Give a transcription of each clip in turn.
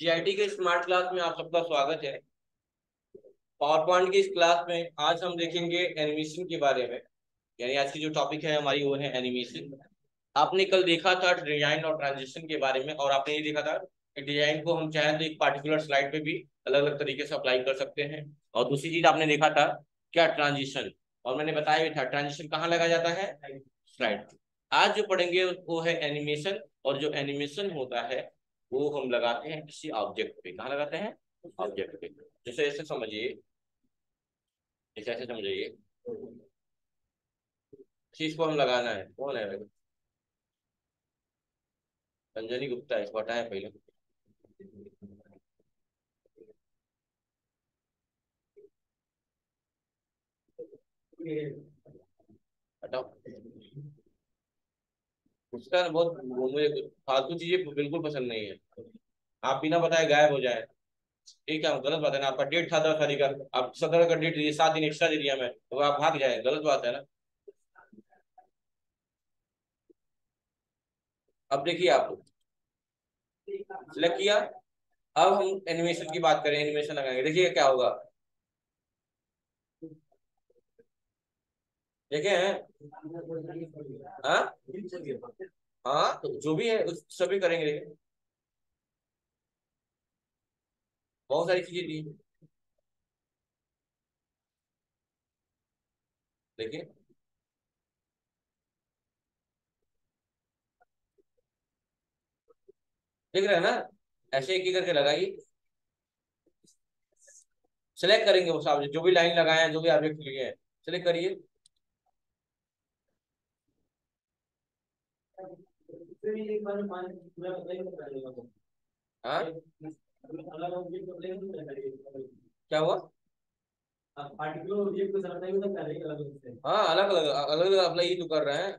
GIT के smart class में आप सबका स्वागत है। पावर पॉइंट की इस क्लास में आज हम देखेंगे एनिमेशन के बारे में, यानी आज की जो टॉपिक है हमारी वो है एनिमेशन। आपने कल देखा था डिजाइन और ट्रांजिशन के बारे में, और आपने ये देखा था कि डिजाइन को हम चाहें तो एक पार्टिकुलर स्लाइड पे भी अलग अलग तरीके से अप्लाई कर सकते हैं। और दूसरी चीज आपने देखा था क्या ट्रांजिशन, और मैंने बताया भी था ट्रांजिशन कहाँ लगा जाता है, स्लाइड। आज जो पढ़ेंगे वो है एनिमेशन, और जो एनिमेशन होता है वो हम लगाते हैं किसी ऑब्जेक्ट पे। कहाँ लगाते हैं? ऑब्जेक्ट पे। जैसे ऐसे समझिए, ऐसे ऐसे समझिए, चीज को हम लगाना है। कौन है? संजनी गुप्ता। इसको हटाएं पहले। हटाओ उसका। बहुत मुझे फालतू चीजें बिल्कुल पसंद नहीं है। आप बिना बताए गायब हो जाए, ठीक है, गलत बात है ना। आपका डेट था 10 तारीख का, आप 17 का डेट दिए, 7 दिन एक्स्ट्रा दे दिया मैं, तो आप भाग जाए, गलत बात है ना। अब देखिए, आपको सिलेक्ट किया। अब हम एनिमेशन की बात करें, एनिमेशन लगाएंगे। देखिए क्या होगा, देखे हैं? हाँ, तो जो भी है उस सभी करेंगे। बहुत सारी चीजें दी, देखिए देख रहे हैं ना, ऐसे एक ही करके लगाइए। सिलेक्ट करेंगे वो साहब जो भी लाइन लगाए हैं, जो भी ऑब्जेक्ट लिए हैं, सिलेक्ट करिए। क्या हुआ? हाँ, अलग अलग अलग अलग अप्लाई तो कर रहे हैं।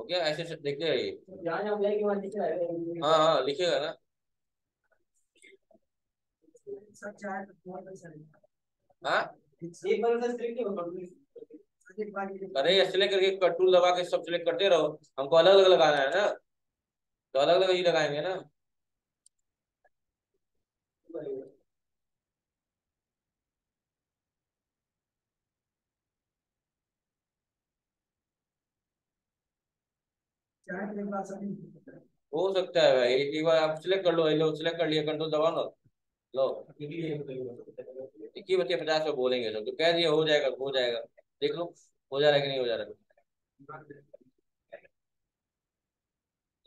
ओके, ऐसे देखते रहिए। हाँ, लिखेगा ना। अरे सिलेक्ट करके कंट्रोल दबा के सब सिलेक्ट करते रहो। हमको अलग अलग लगाना है ना, तो अलग अलग ही लगाएंगे ना। हो सकता है भाई, एक बार आप सिलेक्ट कर लो। लो सिलेक्ट कर लिया, कंट्रोल दबा लो। लो 21 बच्चे 50 में बोलेंगे सब, तो कह रही है हो जाएगा हो जाएगा। देख लो हो जा रहा है कि नहीं हो जा रहा है।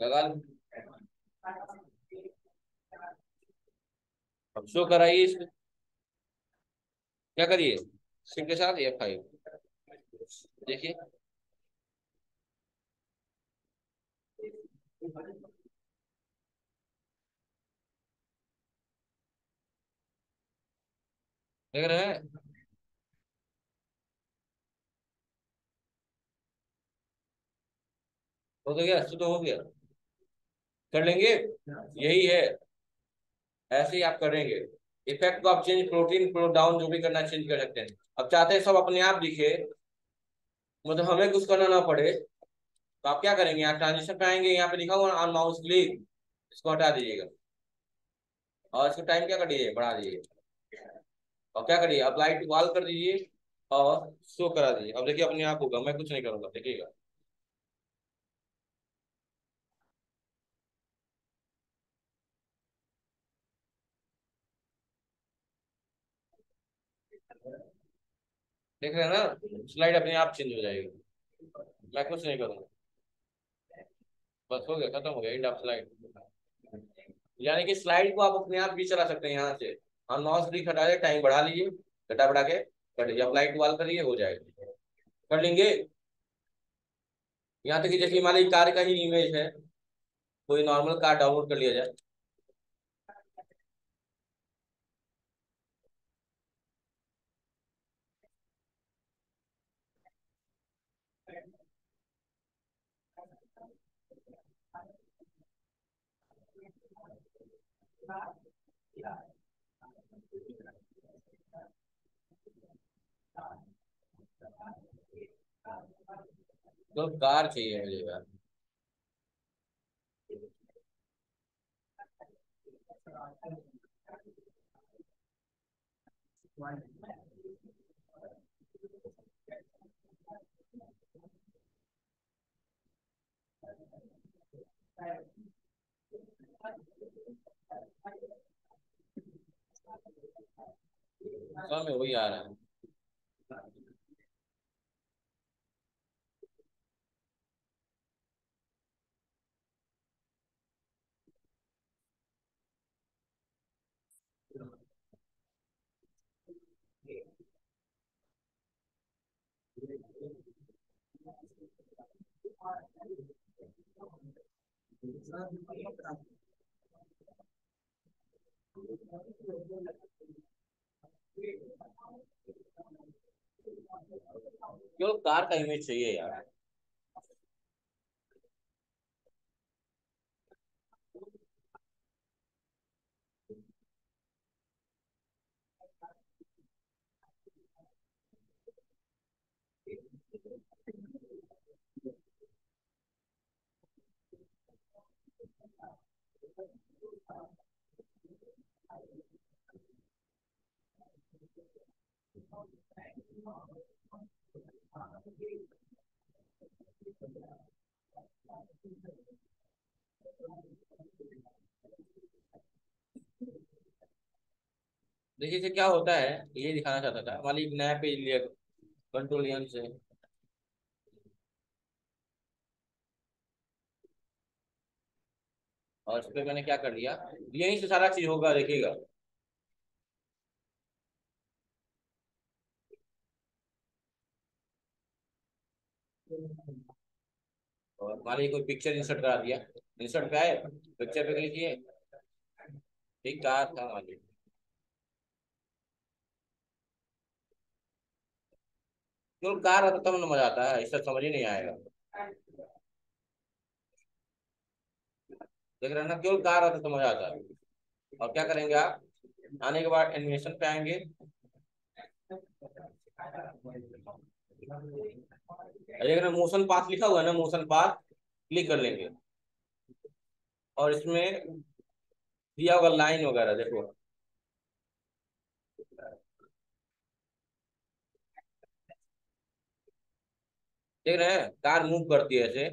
लगा अब शो कराइए इसको। क्या करिए सिम के साथ, या खाइए। देखिए देख रहे हैं, हो तो गया, तो हो गया। कर लेंगे, यही है। ऐसे ही आप करेंगे। इफेक्ट को आप चेंज, प्रोटीन प्रो डाउन जो भी करना चेंज कर सकते हैं। अब चाहते हैं सब अपने आप दिखे, मतलब हमें कुछ करना ना पड़े, तो आप क्या करेंगे? यहाँ ट्रांजिशन पे आएंगे, यहाँ पे लिखा हुआ ऑन माउस क्लिक, इसको हटा दीजिएगा और इसको टाइम क्या कर दीजिए, बढ़ा दीजिएगा। और क्या करिए, अप्लाई टू ऑल कर दीजिए और शो करा दीजिए। अब देखिए अपने आप होगा, मैं कुछ नहीं करूंगा, देखिएगा। देख रहे हैं ना, स्लाइड अपने आप चेंज हो जाएगी, मैं कुछ नहीं करूंगा। बस हो गया, खत्म हो गया, एंड ऑफ स्लाइड। यानी कि स्लाइड को आप अपने आप भी चला सकते हैं। यहाँ से हम माउस क्लिक हटा दे, टाइम बढ़ा लीजिए, घटा बढ़ा के कर लीजिए, अप्लाई टू ऑल करिए, हो जाएगा। कर लेंगे यहाँ तक कि जैसे हमारी कार का ही इमेज है, कोई नॉर्मल कार डाउनलोड कर लिया जाए। तो कार चाहिए अगली बार। सब में वही आ रहा है। क्यों कार का इमेज चाहिए यार। देखिए से क्या होता है, ये दिखाना चाहता था। हमारे एक नया पेज लिया कंट्रोल एम से, और इस पे मैंने क्या कर लिया, यहीं से सारा चीज होगा। देखिएगा और हमारे ये कोई पिक्चर इंसर्ट करा दिया। इंसर्ट पे आए, पिक्चर पे क्लिक किए, ठीक कार था हमारे। क्यों कार आता तब ना मजा आता है, इससे समझ ही नहीं आएगा। देख रहे हैं ना, क्यों कार आता तो मजा आता है। और क्या करेंगे आप, आने के बाद एनिमेशन पे आएंगे, देख रहे मोशन पाथ लिखा हुआ है ना, मोशन पाथ क्लिक कर लेंगे और इसमें दिया होगा लाइन वगैरह। देखो देख रहे हैं कार मूव करती है ऐसे,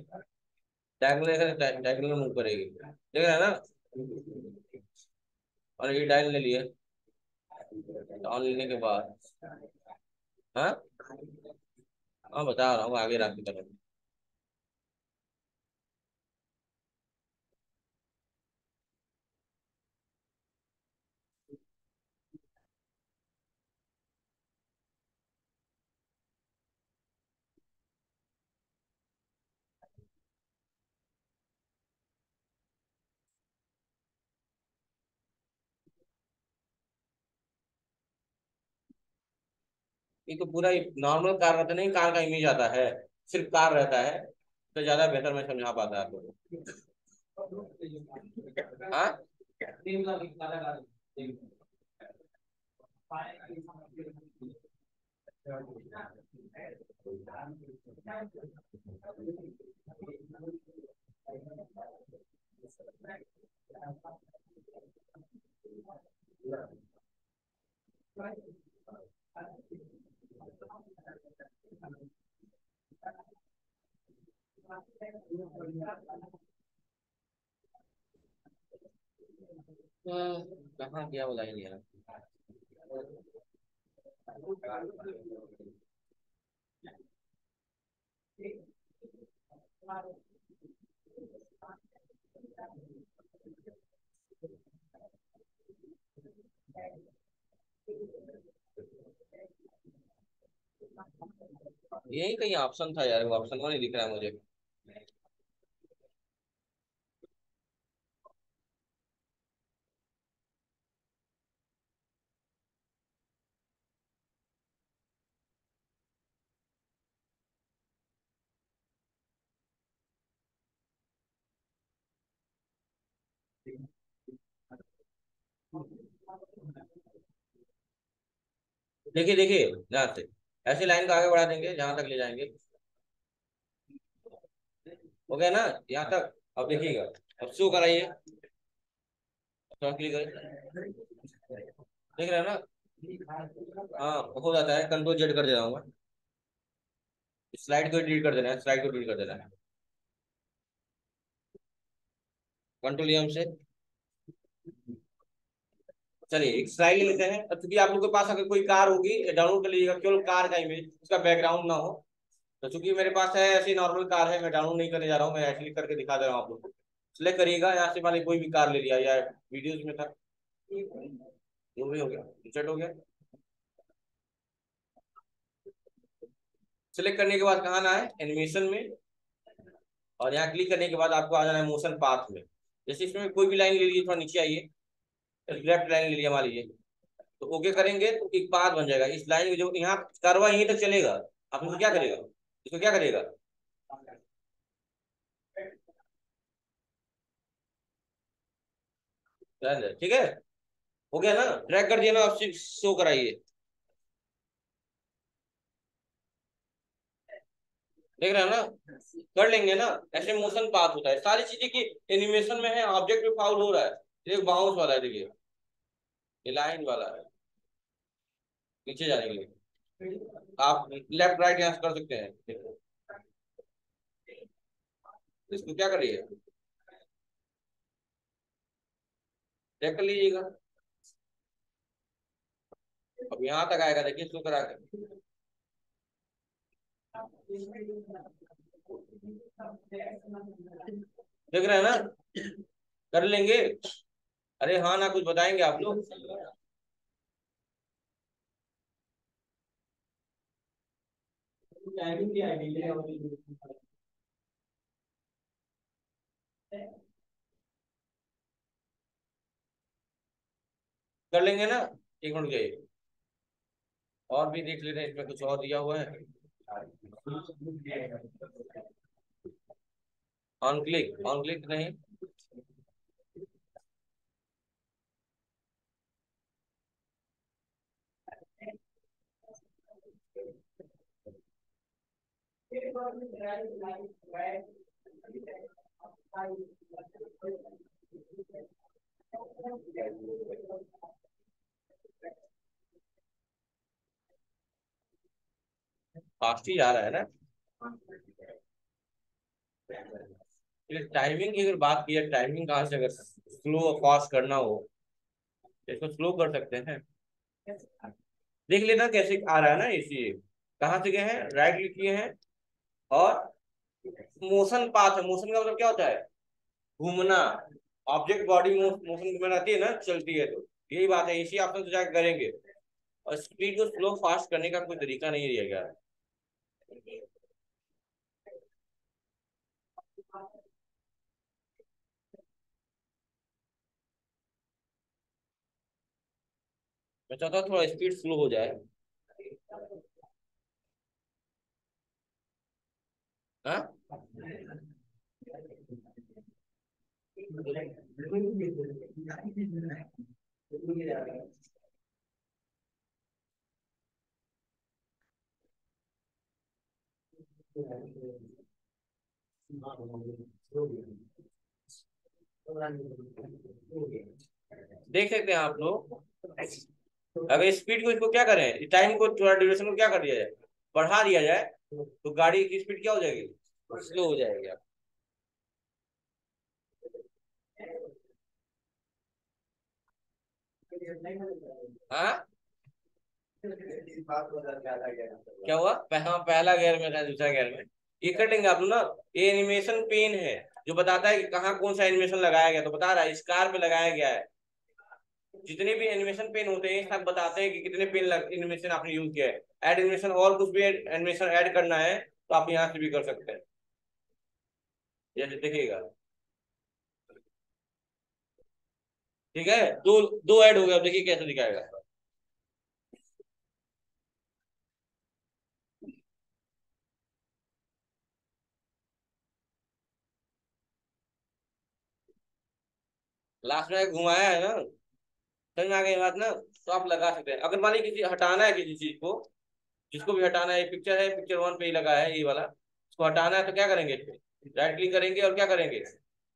डायगोनल मूव करेगी, देख रहे हैं ना। और ये डायल ले लिए, ऑन लेने के बाद हाँ हाँ बता रहा हूँ आगे रात की तरफ। तो पूरा नॉर्मल कार रहता नहीं, कार का इमेज आता है, सिर्फ कार रहता है तो ज्यादा बेहतर मैं समझा पाता है आपको। हाँ कहाँ गया वो लाइन यार। यही कहीं ऑप्शन था यार, वो ऑप्शन वो नहीं दिख रहा है मुझे। देखिए देखिए, ध्यान से ऐसे लाइन को आगे बढ़ा देंगे जहां तक ले जाएंगे, हो गया ना यहाँ तक। अब देखिएगा, अब शो कराइए, क्लिक करिए, देख रहे हैं ना। हाँ हो जाता है, कंट्रोल जेड कर देता हूँ मैं। स्लाइड को डिलीट कर देना है, स्लाइड को डिलीट कर देना है, कंट्रोल एम से। चलिए एक स्लाइड लेते हैं। अब चूंकि आप लोग के पास अगर कोई कार होगी, डाउनलोड कर लीजिएगा केवल कार का इमेज, उसका बैकग्राउंड ना हो। तो चूंकि मेरे पास है ऐसी नॉर्मल कार है, मैं डाउनलोड नहीं करने जा रहा हूँ, मैं एक्चुअली करके दिखा दे रहा हूँ आप लोग को। सिलेक्ट करिएगा, यहाँ से मैंने कोई भी कार ले लिया, या वीडियोज में था वो भी हो गया, सेट हो गया। सिलेक्ट करने के बाद कहाँ आना है, एनिमेशन में, और यहाँ क्लिक करने के बाद आपको आ जाना है मोशन पाथ में। जैसे इसमें कोई भी लाइन ले लीजिए, थोड़ा नीचे आइए, लेफ्ट लाइन ले लिया मान लीजिए, तो ओके करेंगे तो एक पाथ बन जाएगा। इस लाइन में जो यहाँ करवा यहीं तक चलेगा, आप इसको क्या करेगा, इसको क्या करेगा, ठीक है, हो गया ना। ड्रैग कर दिया ना, आप शो कराइए, देख रहे हैं ना, कर लेंगे ना। ऐसे मोशन पाथ होता है, सारी चीजें की एनिमेशन में है। ऑब्जेक्ट भी फाउल हो रहा है, एक बाउंस वाला है, देखिए ये लाइन वाला है, नीचे जाने के लिए आप लेफ्ट राइट यहाँ कर सकते हैं। इसको क्या करिए, चेक कर लीजिएगा। अब यहाँ तक आएगा, देखिए इसको करा कर देख रहे हैं ना, कर लेंगे। अरे हाँ ना, कुछ बताएंगे आप लोग। कर लेंगे ना, एक मिनट जाइए, और भी देख लेते हैं, इसमें कुछ और दिया हुआ है। ऑन क्लिक नहीं, फास्ट ही जा रहा है ना। टाइमिंग की अगर बात की है, टाइमिंग कहाँ से, अगर स्लो और फास्ट करना हो इसको स्लो कर सकते हैं। देख लेना कैसे आ रहा है ना, इसलिए कहाँ से गए हैं, राइट क्लिक किए हैं और मोशन पाथ है। मोशन का मतलब क्या होता है, घूमना। ऑब्जेक्ट बॉडी मोशन में रहती है ना, चलती है, तो यही बात है। इसी ऑप्शन से जाकर करेंगे, और स्पीड को स्लो फास्ट करने का कोई तरीका नहीं दिया गया है। मैं चाहता हूँ थोड़ा स्पीड स्लो हो जाए। हाँ देख सकते हैं आप लोग। अगर स्पीड को इसको क्या करें, टाइम को थोड़ा, ड्यूरेशन को क्या कर दिया जाए, बढ़ा दिया जाए, तो गाड़ी की स्पीड क्या हो जाएगी, स्लो हो जाएगी। आप हाँ क्या हुआ, पहला गियर में था, दूसरा गियर में। ये कटेंगे आप लोग ना, ये एनिमेशन पेन है जो बताता है कि कहाँ कौन सा एनिमेशन लगाया गया, तो बता रहा है इस कार पे लगाया गया है। जितने भी एनिमेशन पेन होते हैं सब बताते हैं कि कितने पेन एनिमेशन आपने यूज किया है। ऐड एनिमेशन, और कुछ भी एनिमेशन ऐड करना है तो आप यहाँ से भी कर सकते हैं, जैसे देखिएगा। ठीक है, दो ऐड हो गया, देखिए कैसे दिखाएगा। लास्ट में घुमाया है ना, समझ में आ गई बात ना, तो आप लगा सकते हैं। अगर मान लीजिए किसी हटाना है, किसी चीज को, जिसको भी हटाना है, पिक्चर है, पिक्चर 1 पे ही लगा है ये वाला, इसको हटाना है तो क्या करेंगे, राइट क्लिक करेंगे और क्या करेंगे,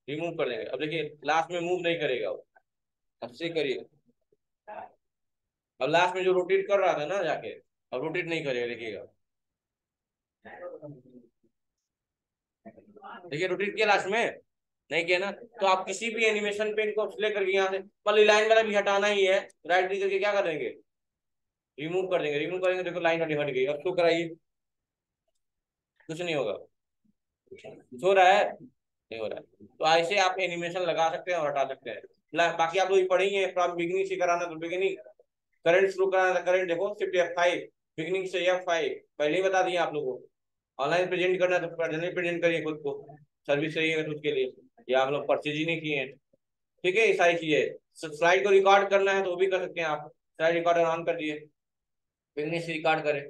रिमूव कर देंगे। अब देखिए लास्ट में मूव नहीं करेगा वो, अब से करिए। अब लास्ट में जो रोटेट कर रहा था ना जाके, अब रोटेट नहीं करेगा, देखिएगा। देखिए रोटेट किया लास्ट में, नहीं किया ना। तो आप किसी भी एनिमेशन पे इनको सिलेक्ट करके यहाँ से पहले लाइन वाला भी हटाना ही है, राइट क्लिक करके क्या कर देंगे, रिमूव कर देंगे। रिमूव करेंगे देखो लाइन हट गई। अब तो कराइए, कुछ नहीं होगा, हो रहा है नहीं हो रहा है। तो ऐसे आप एनिमेशन लगा सकते हैं और हटा सकते हैं। बाकी आप लोग पढ़े ही हैं, फ्रॉम बिगिनिंग से कराना तो बिगिनिंग, करंट शुरू कराना था करंट, देखो शिफ्ट F5, बिगिनिंग से F5 पहले ही बता दिए आप लोगों को। ऑनलाइन प्रेजेंट करना तो जनरल प्रेजेंट करिए खुद को, सर्विस चाहिए तो उसके लिए, या आप लोग परचेज ही नहीं किए हैं, ठीक है। ये सारी चीजें, स्लाइड को रिकॉर्ड करना है तो वो भी कर सकते हैं आप, स्लाइड रिकॉर्डर ऑन कर दिए, बिगिनिंग से रिकॉर्ड करें,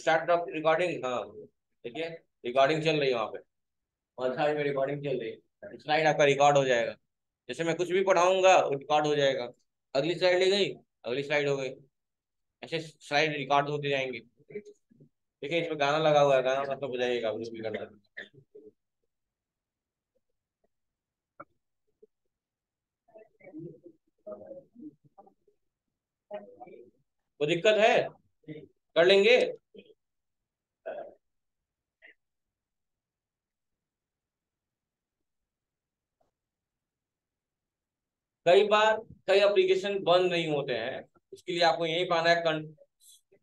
स्टार्ट ऑफ रिकॉर्डिंग, हाँ ठीक है, रिकॉर्डिंग चल रही है वहाँ पे, और साइड में रिकॉर्डिंग चल रही है। स्लाइड आपका रिकॉर्ड हो जाएगा, जैसे मैं कुछ भी पढ़ाऊंगा वो रिकॉर्ड हो जाएगा। अगली स्लाइड ले गई, अगली स्लाइड हो गई, ऐसे स्लाइड रिकॉर्ड होते जाएंगे। ठीक है, इसमें गाना लगा हुआ है, गाना मतलब बजाइएगा कुछ भी करना। कोई दिक्कत है, कर लेंगे। कई बार कई एप्लीकेशन बंद नहीं होते हैं, इसके लिए आपको यही पाना है,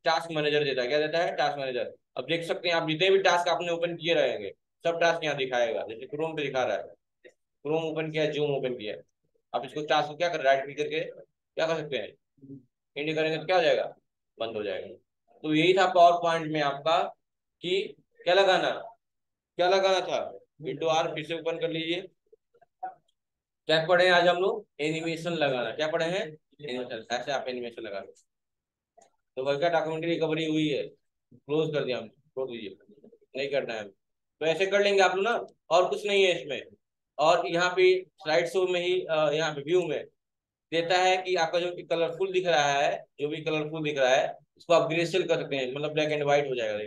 टास्क मैनेजर देता है, क्या देता है, टास्क मैनेजर। अब देख सकते हैं आप जितने भी टास्क आपने ओपन किए रहेंगे सब टास्क यहाँ दिखाएगा। जैसे क्रोम पे दिखा रहा है, क्रोम ओपन किया है, जूम ओपन किया है, आप इसको टास्क को क्या कर, राइट क्लिक करके क्या कर सकते हैं, इंड करेंगे तो क्या हो जाएगा, बंद हो जाएगा। तो यही था पावर पॉइंट में आपका कि क्या लगाना था। विंडो आर फिर से ओपन कर लीजिए। क्या पढ़े हैं आज हम लोग, एनिमेशन लगाना, क्या पढ़े हैं, एनिमेशन। ऐसे आप एनिमेशन लगा लो। तो वर्ग का डॉक्यूमेंट्री रिकवरी हुई है, क्लोज कर दिया हमने, छोड़ दीजिए, नहीं करना है। तो ऐसे कर लेंगे आप लोग ना, और कुछ नहीं है इसमें। और यहाँ पे स्लाइड शो में ही यहाँ पे व्यू में देता है कि आपका जो कलरफुल दिख रहा है, जो भी कलरफुल दिख रहा है उसको आप ग्रेसेल कर सकते हैं, मतलब ब्लैक एंड व्हाइट हो जाएगा।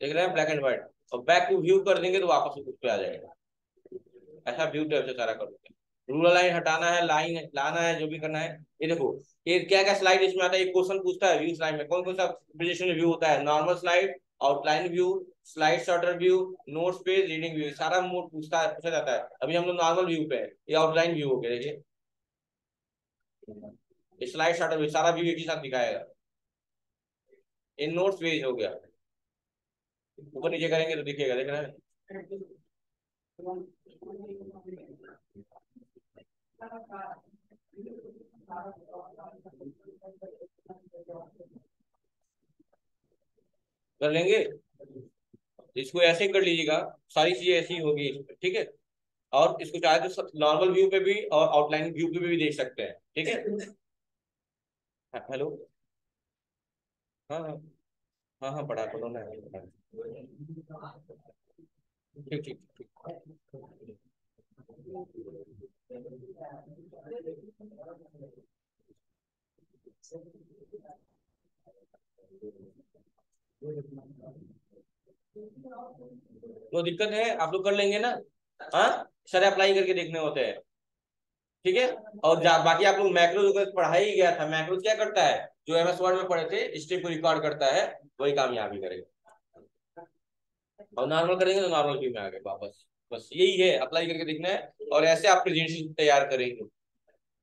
देख रहे हैं ब्लैक एंड व्हाइट, और बैक टू व्यू कर देंगे तो वापस उस पे आ जाएगा। ऐसा व्यू टाइप से सारा कर देते हैं। रूलर लाइन हटाना है, लाइन लाना है, जो भी करना है। ये देखो ये क्या क्या स्लाइड इसमें आता है, एक क्वेश्चन पूछता है व्यू स्लाइड में कौन कौन सा प्रेजेंटेशन व्यू होता है, normal slide, outline view, slide sorter view, notes page, reading view, सारा मोड पूछा जाता है। अभी हम लोग नॉर्मल व्यू पे है, ये आउटलाइन व्यू हो गया, देखिए स्लाइड शॉर्टर व्यू, सारा व्यू एक ही साथ दिखाएगा। ये नोट्स पेज हो गया, ऊपर नीचे करेंगे तो दिखेगा, देख रहे हैं। कर लेंगे इसको, ऐसे कर लीजिएगा, सारी चीजें ऐसी होगी, ठीक है। और इसको चाहे तो नॉर्मल व्यू पे भी और आउटलाइन व्यू पे भी देख सकते हैं, ठीक है। हेलो, हाँ हाँ हाँ पढ़ा करो ना, ठीक। तो दिक्कत है, आप लोग कर लेंगे ना। हाँ, सारे अप्लाई करके देखने होते हैं, ठीक है। और बाकी आप लोग मैक्रोज पढ़ा ही गया था। मैक्रोज क्या करता है, जो एमएस वर्ड में पढ़े थे, स्टेप को रिकॉर्ड करता है, वही काम यहाँ भी करेगा। और नॉर्मल करेंगे तो नॉर्मल व्यू में आ गए वापस, बस यही है। अप्लाई करके देखना है, और ऐसे आप प्रेजेंटेशन तैयार करेंगे,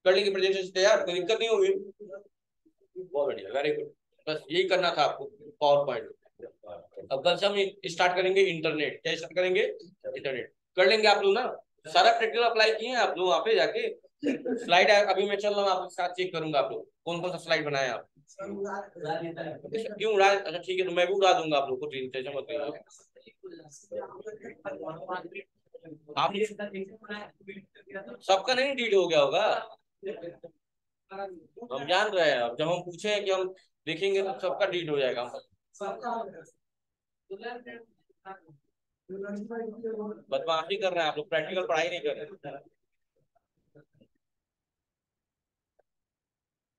कर लेंगे प्रेजेंटेशन तैयार, कोई दिक्कत नहीं होगी। बहुत बढ़िया, वेरी गुड, बस यही करना था आपको पावर पॉइंट। अब कल से हम स्टार्ट करेंगे इंटरनेट, क्या स्टार्ट करेंगे, इंटरनेट। कर लेंगे आप लोग ना, सारा प्रैक्टिकल अप्लाई किए हैं आप लोग वहाँ पे जाके। स्लाइड अभी मैं चल रहा हूँ, आपके साथ चेक करूंगा आप लोग कौन कौन सा स्लाइड बनाया आप, क्यों उड़ा, अच्छा ठीक है, तो मैं भी उड़ा दूंगा आप लोग को, टेंशन मत लो। आप सबका नहीं डिलीट हो गया होगा, हम जान रहे हैं। अब जब हम पूछे कि हम देखेंगे तो सबका डिलीट हो जाएगा। बदमाशी कर रहे हैं आप लोग, प्रैक्टिकल पढ़ाई नहीं कर रहे।